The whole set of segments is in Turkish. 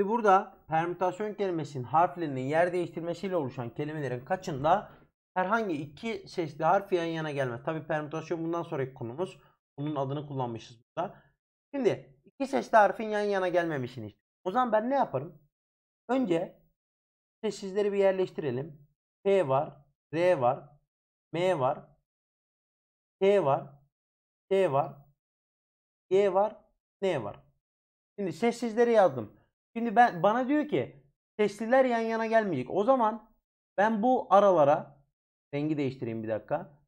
Şimdi burada permütasyon kelimesinin harflerinin yer değiştirmesiyle oluşan kelimelerin kaçında herhangi iki sesli harf yan yana gelmez? Tabi permütasyon bundan sonraki konumuz. Bunun adını kullanmışız burada. Şimdi iki sesli harfin yan yana gelmemişini. O zaman ben ne yaparım? Önce sessizleri bir yerleştirelim. P var, R var, M var, T var, T var, G var, N var. Şimdi sessizleri yazdım. Şimdi bana diyor ki sesliler yan yana gelmeyecek. O zaman ben bu aralara rengi değiştireyim bir dakika.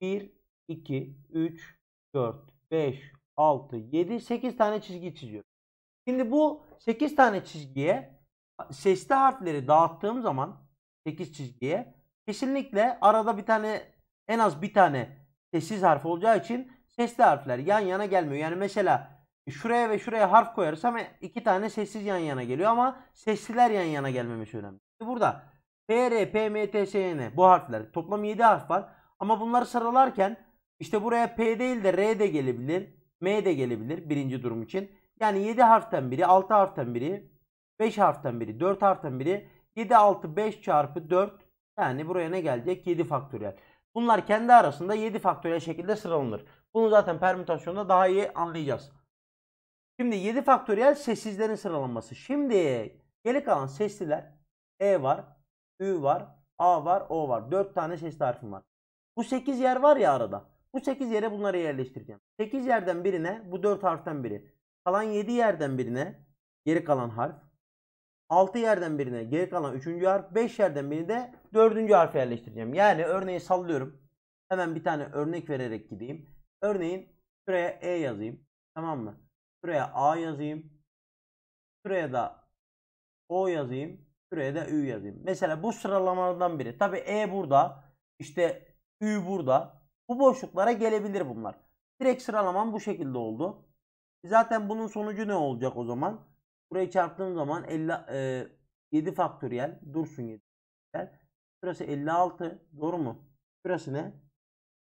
1, 2, 3, 4, 5, 6, 7, 8 tane çizgi çiziyorum. Şimdi bu 8 tane çizgiye sesli harfleri dağıttığım zaman 8 çizgiye kesinlikle arada bir tane, en az bir tane sessiz harf olacağı için sesli harfler yan yana gelmiyor. Yani mesela şuraya ve şuraya harf koyarsam iki tane sessiz yan yana geliyor ama sesliler yan yana gelmemesi önemli. Burada P, R, P, M, T, S, N bu harfler. Toplam 7 harf var ama bunları sıralarken işte buraya P değil de R de gelebilir, M de gelebilir birinci durum için. Yani 7 harften biri, 6 harften biri, 5 harften biri, 4 harften biri, 7, 6, 5 çarpı 4 yani buraya ne gelecek? 7 faktöriyel. Bunlar kendi arasında 7 faktöriyel şekilde sıralanır. Bunu zaten permütasyonda daha iyi anlayacağız. Şimdi 7 faktöriyel sessizlerin sıralanması. Şimdi geri kalan sesliler E var, Ü var, A var, O var. 4 tane sesli harfim var. Bu 8 yer var ya arada. Bu 8 yere bunları yerleştireceğim. 8 yerden birine bu 4 harften biri. Kalan 7 yerden birine geri kalan harf. 6 yerden birine geri kalan 3. harf. 5 yerden birine de 4. harfi yerleştireceğim. Yani örneği sallıyorum. Hemen bir tane örnek vererek gideyim. Örneğin şuraya E yazayım. Tamam mı? Şuraya A yazayım. Şuraya da O yazayım. Şuraya da Ü yazayım. Mesela bu sıralamalardan biri. Tabi E burada. İşte Ü burada. Bu boşluklara gelebilir bunlar. Direkt sıralamam bu şekilde oldu. Zaten bunun sonucu ne olacak o zaman? Burayı çarptığım zaman 7 faktöriyel. Dursun 7 faktöriyel. Şurası 56. Doğru mu? Şurası ne?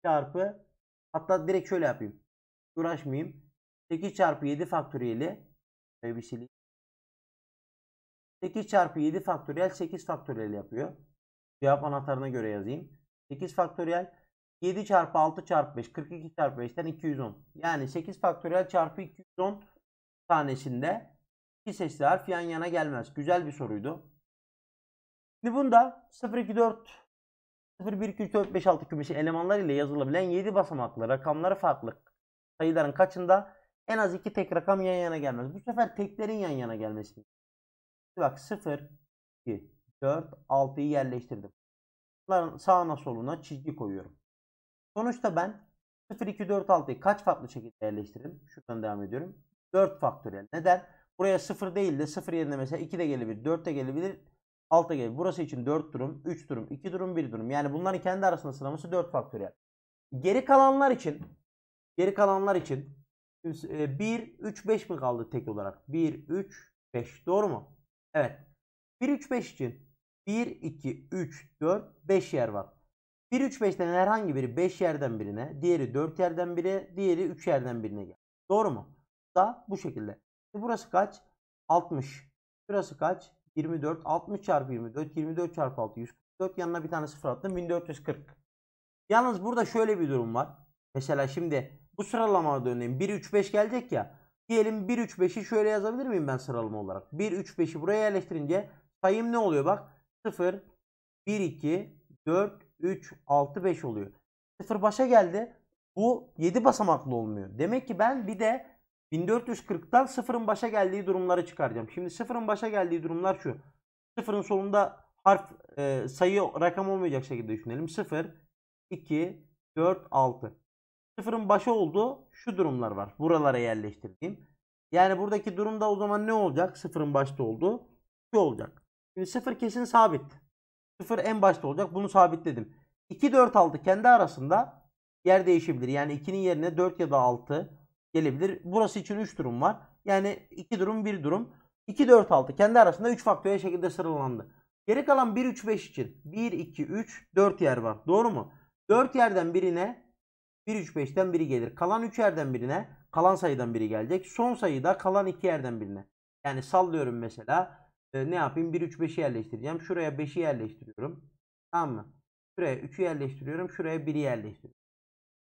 Çarpı. Hatta direkt şöyle yapayım. Uğraşmayayım. 8 çarpı 7 faktöriyeli. Şöyle bir sileyim. 8 çarpı 7 faktöriyel 8 faktöriyel yapıyor. Cevap anahtarına göre yazayım. 8 faktöriyel 7 çarpı 6 çarpı 5. 42 çarpı 5'ten 210. Yani 8 faktöriyel çarpı 210 tanesinde 2 sesli harf yan yana gelmez. Güzel bir soruydu. Şimdi bunda 0, 2, 4, 5, 6 kümesi elemanlar ile yazılabilen 7 basamaklı rakamları farklı sayıların kaçında en az 2 tek rakam yan yana gelmez? Bu sefer teklerin yan yana gelmesi. Bak 0, 2, 4, 6'yı yerleştirdim. Bunların sağına soluna çizgi koyuyorum. Sonuçta ben 0, 2, 4, 6'yı kaç farklı şekilde yerleştiririm? Şuradan devam ediyorum. 4 faktöriyel. Neden? Buraya 0 değil de 0 yerine mesela 2 de gelebilir, 4 de gelebilir, 6 da gelebilir. Burası için 4 durum, 3 durum, 2 durum, 1 durum. Yani bunların kendi arasında sıraması 4 faktöriyel. Geri kalanlar için 1, 3, 5 mi kaldı tek olarak? 1, 3, 5. Doğru mu? Evet. 1, 3, 5 için 1, 2, 3, 4, 5 yer var. 1, 3, 5'ten herhangi biri 5 yerden birine, diğeri 4 yerden biri, diğeri 3 yerden birine gel. Doğru mu? Da bu şekilde. Burası kaç? 60. Burası kaç? 24. 60 çarpı 24. 24 çarpı 6. 144. Yanına bir tane sıfır attım. 1440. Yalnız burada şöyle bir durum var. Mesela şimdi bu sıralamada örneğin 1-3-5 gelecek ya. Diyelim 1-3-5'i şöyle yazabilir miyim ben sıralama olarak? 1-3-5'i buraya yerleştirince sayım ne oluyor bak? 0-1-2-4-3-6-5 oluyor. 0 başa geldi. Bu 7 basamaklı olmuyor. Demek ki ben bir de 1440'tan 0'ın başa geldiği durumları çıkaracağım. Şimdi 0'ın başa geldiği durumlar şu. 0'ın solunda harf, sayı, rakam olmayacak şekilde düşünelim. 0-2-4-6. 0'ın başı olduğu şu durumlar var. Buralara yerleştirdiğim. Yani buradaki durumda o zaman ne olacak? 0'ın başta olduğu şu olacak. Şimdi 0 kesin sabit. 0 en başta olacak. Bunu sabitledim. 2-4-6 kendi arasında yer değişebilir. Yani 2'nin yerine 4 ya da 6 gelebilir. Burası için 3 durum var. Yani 2 durum 1 durum. 2-4-6 kendi arasında 3 faktöriyel şekilde sıralandı. Geri kalan 1-3-5 için 1-2-3-4 yer var. Doğru mu? 4 yerden birine 1-3-5'ten biri gelir. Kalan 3 yerden birine kalan sayıdan biri gelecek. Son sayıda kalan 2 yerden birine. Yani sallıyorum mesela. Ne yapayım? 1, 3, 5'i yerleştireceğim. Şuraya 5'i yerleştiriyorum. Tamam mı? Şuraya 3'ü yerleştiriyorum. Şuraya 1'i yerleştiriyorum.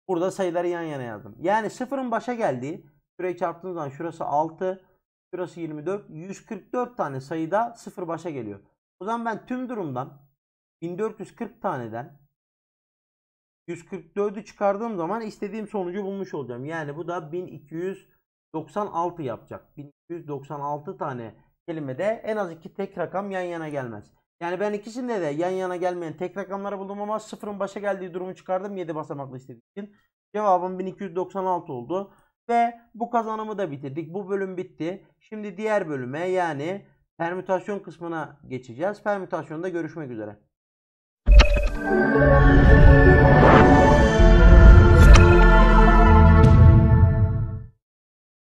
Burada sayıları yan yana yazdım. Yani sıfırın başa geldiği, şurayı çarptığınız zaman şurası 6, şurası 24. 144 tane sayıda sıfır başa geliyor. O zaman ben tüm durumdan 1440 taneden 144'ü çıkardığım zaman istediğim sonucu bulmuş olacağım. Yani bu da 1296 yapacak. 1296 tane kelimede en az iki tek rakam yan yana gelmez. Yani ben ikisinde de yan yana gelmeyen tek rakamları buldum ama sıfırın başa geldiği durumu çıkardım 7 basamaklı istediğim için. Cevabım 1296 oldu. Ve bu kazanımı da bitirdik. Bu bölüm bitti. Şimdi diğer bölüme, yani permütasyon kısmına geçeceğiz. Permütasyonda görüşmek üzere.